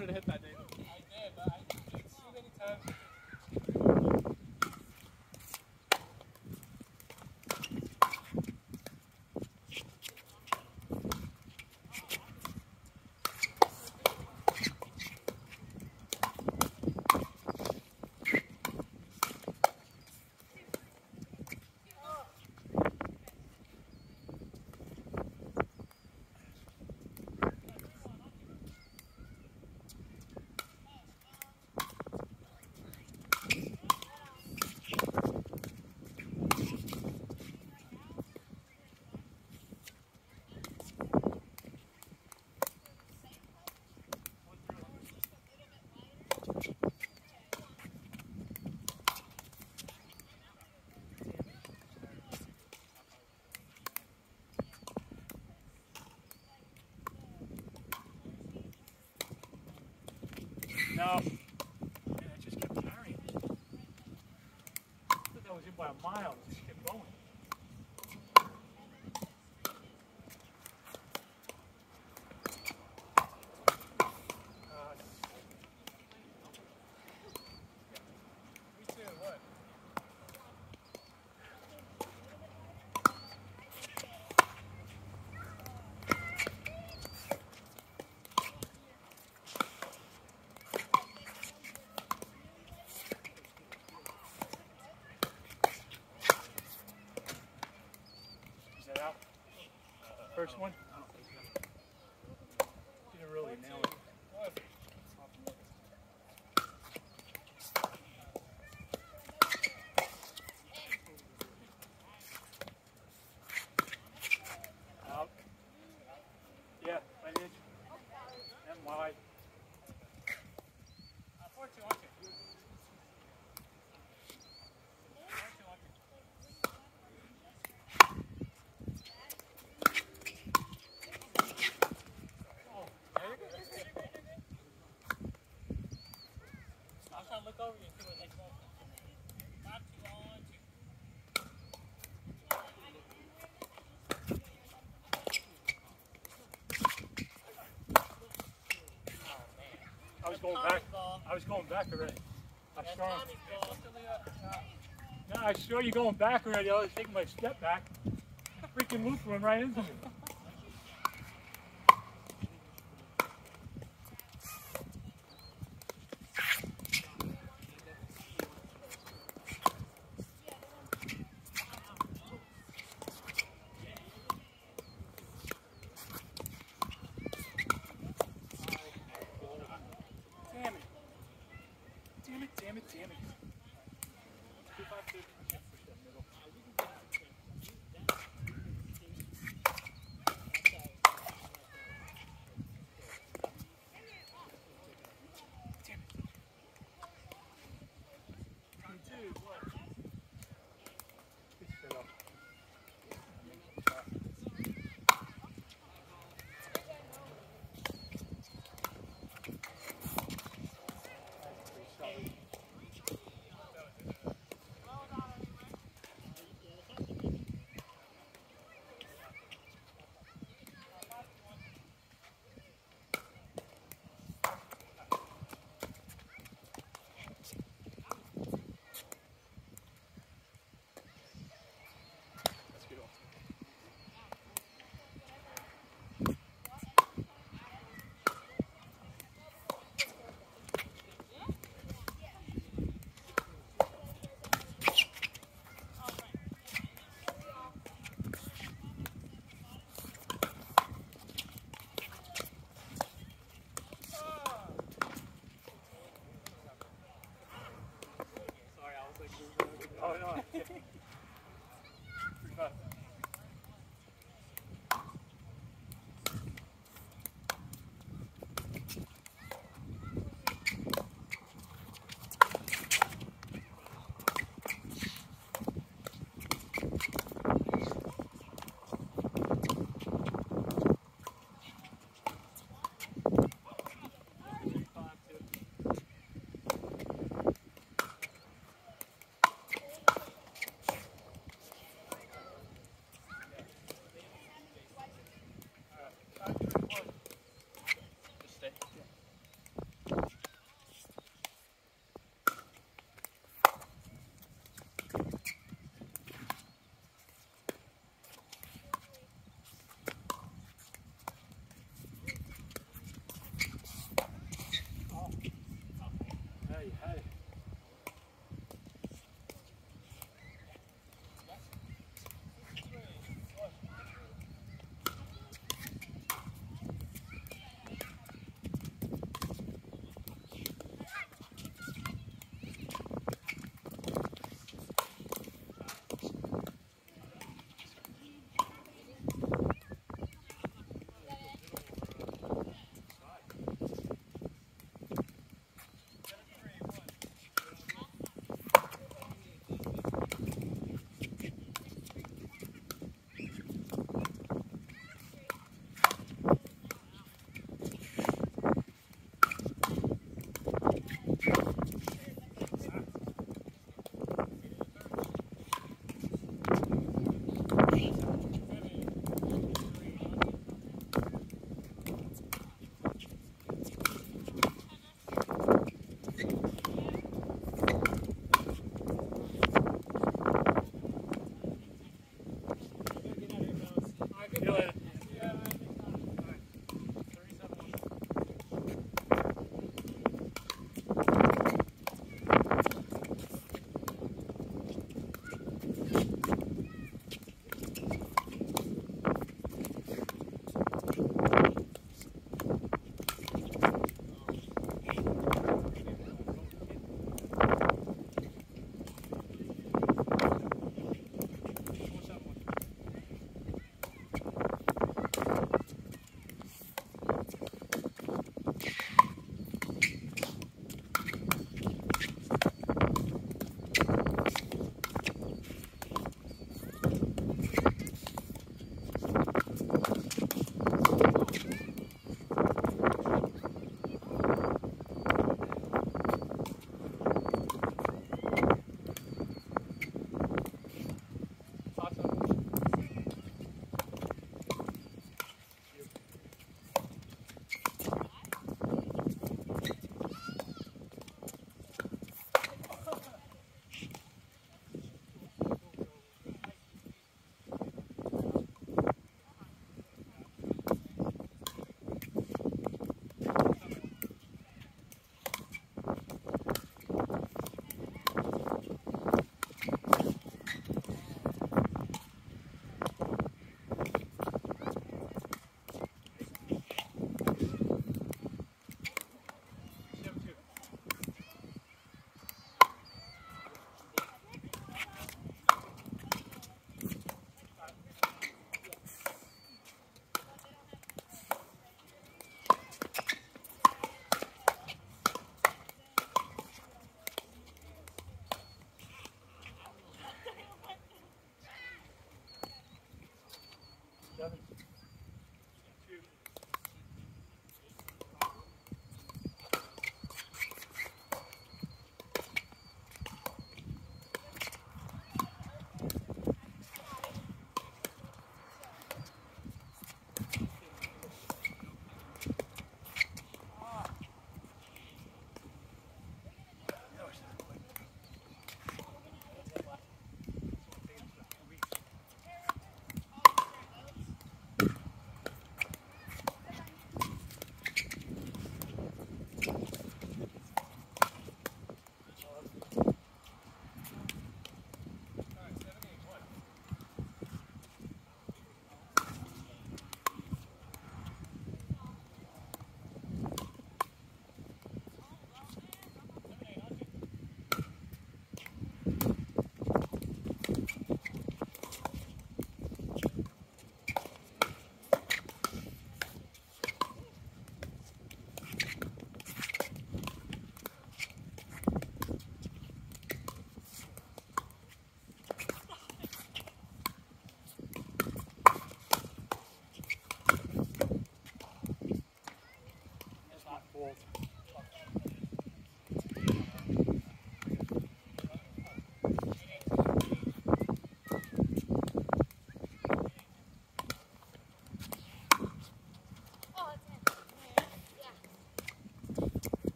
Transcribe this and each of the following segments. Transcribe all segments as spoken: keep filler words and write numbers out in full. wanted to hit that, David. I did, but I hit so many times. No. Man, I just kept carrying it. I thought that was in by a mile. It just kept going. First one? Didn't really nail it. Out. Yeah, I did. And wide. Over here to it like that. Not too long. I was going back. I was going back already. I'm strong. No, I saw you going back already. I was taking my step back. Freaking loop went right into me. Damn it, damn it. Oh, no.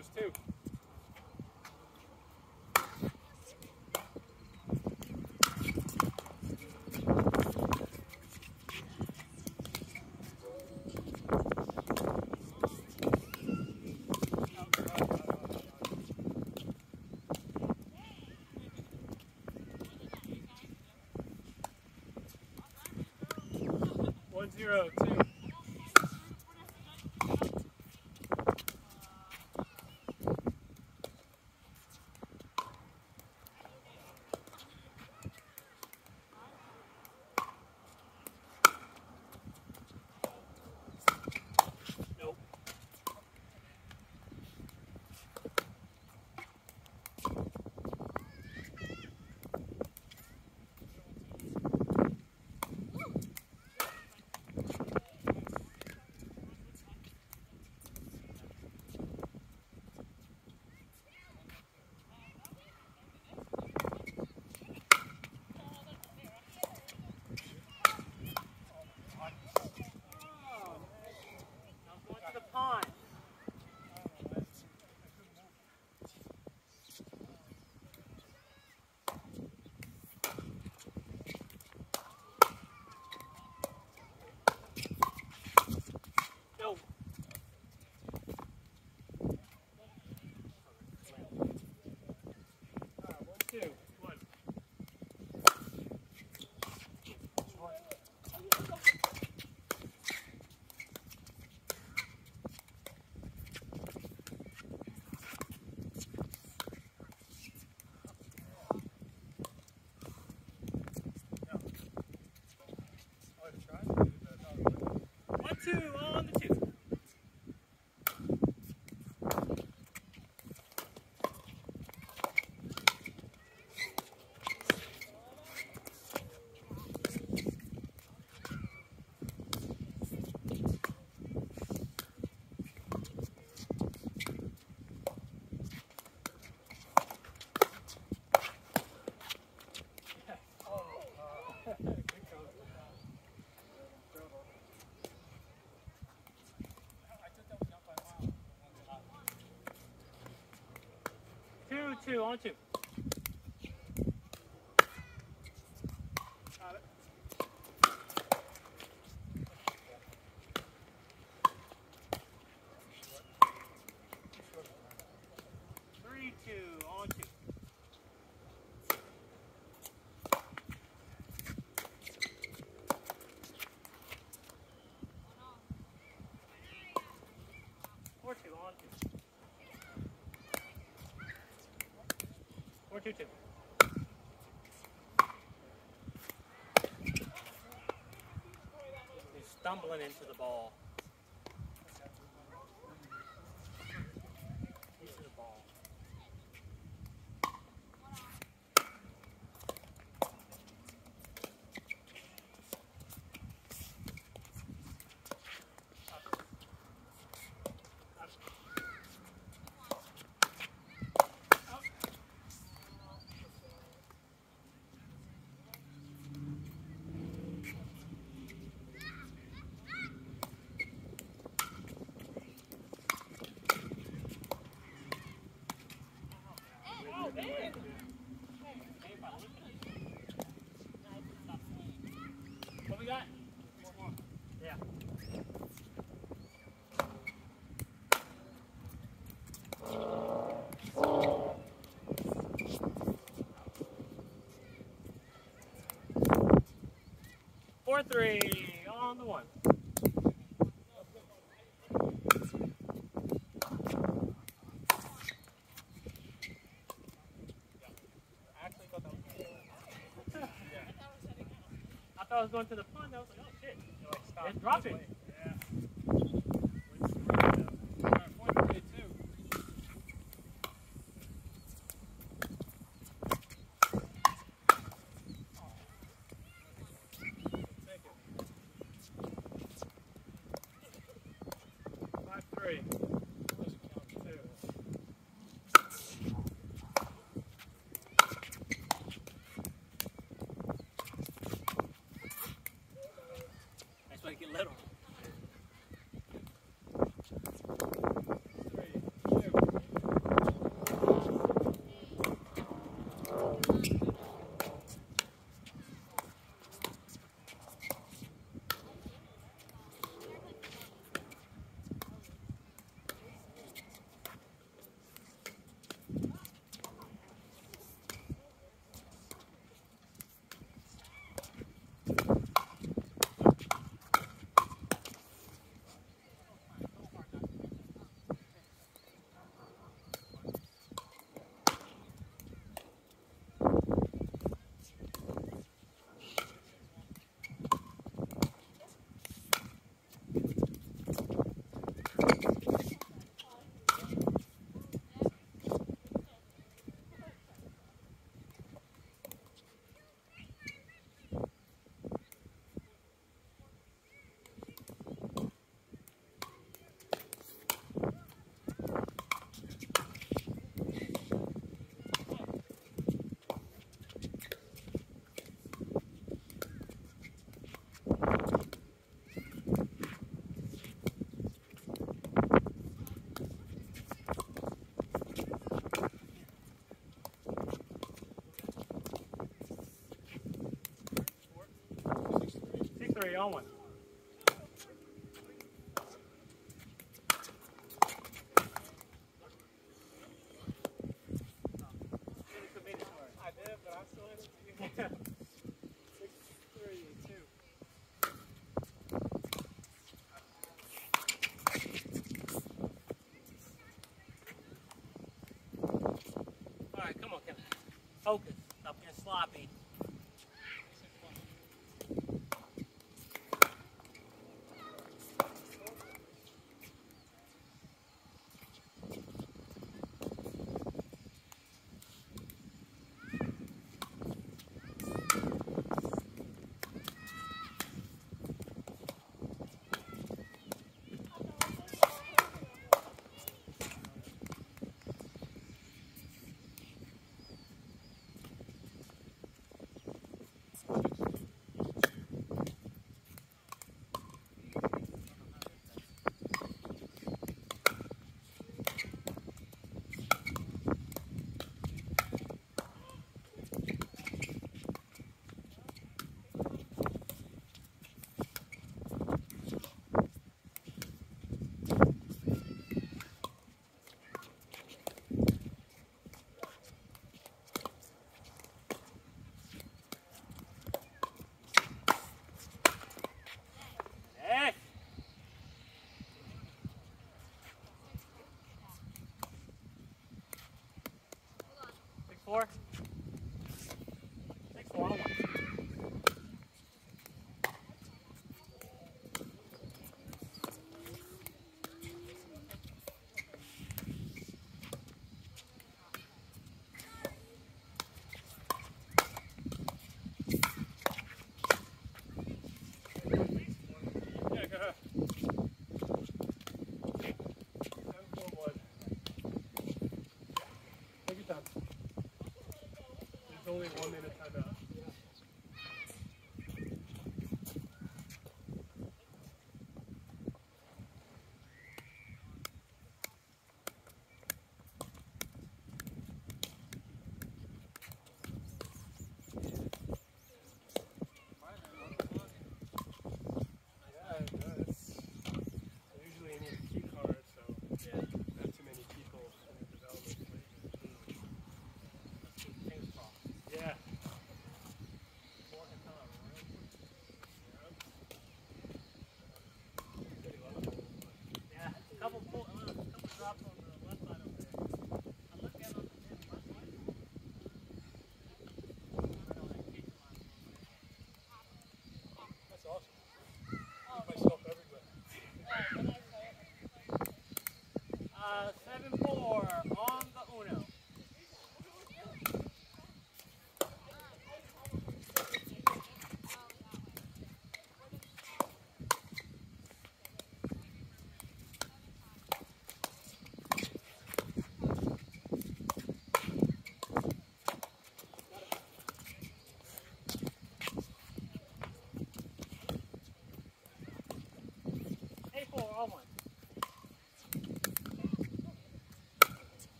those too. Zero, two. Nope. Two on the two. Two on two. Got it. Three, two on two. Four, two on two. Two, two. He's stumbling into the ball. Into the ball. What we got? Four more. Yeah. Four, three on the one. I was going to the pond, I was like, oh shit, so I stopped and dropped it. Way. Little. Three, two, six three on one. Focus. Stop being sloppy. Four. Six, four, one. Only one minute time out.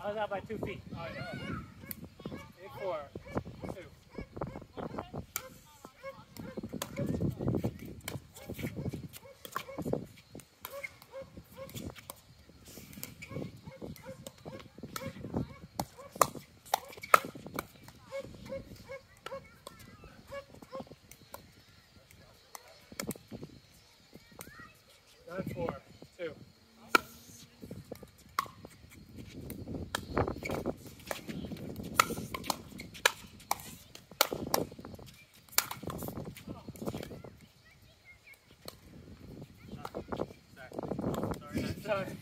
I was out by two feet. Oh, yeah. going.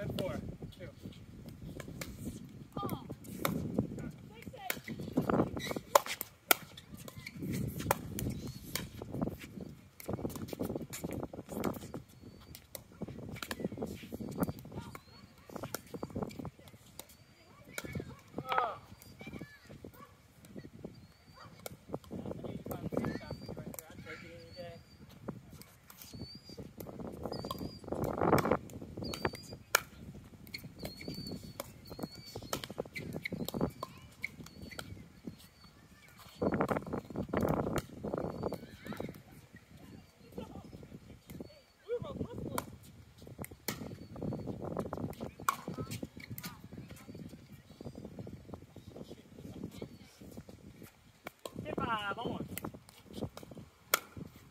And four, two. Oh, like that. Five on.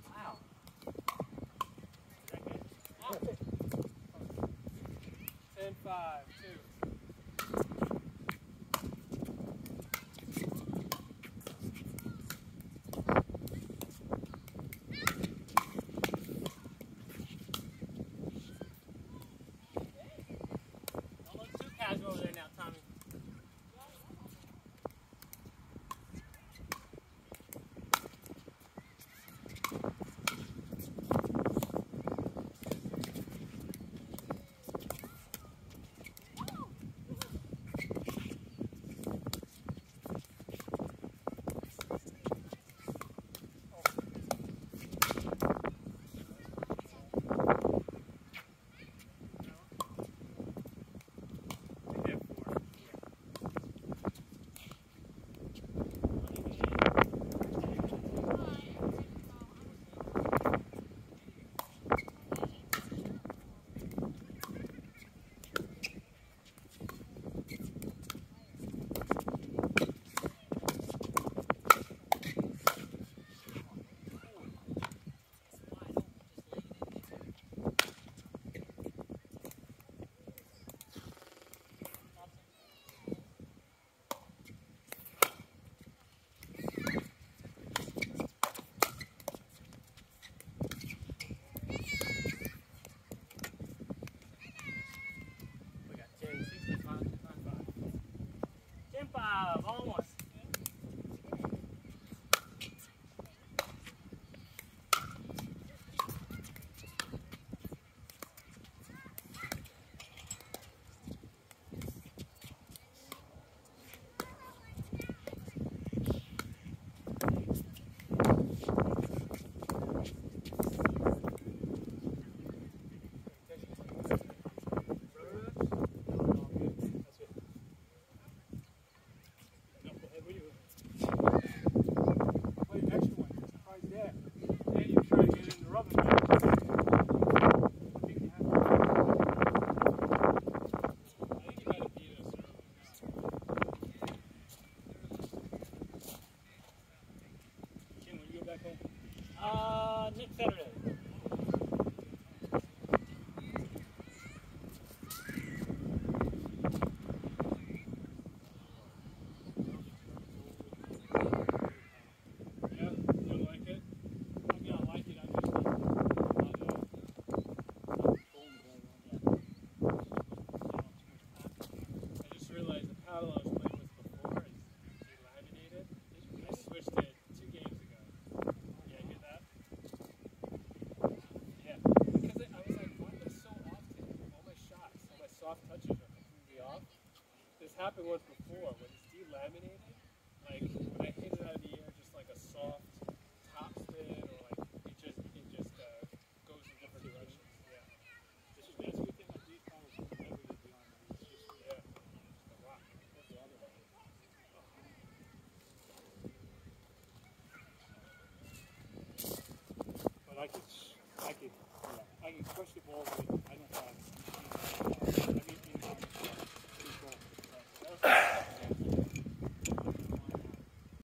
Wow. Is that good? Wow. Ten, five, two. Don't look too casual over there now, Tommy. Five, almost. Uh, next Saturday. Happened once before when it's delaminated, like when I hit it out of the air, just like a soft top spin or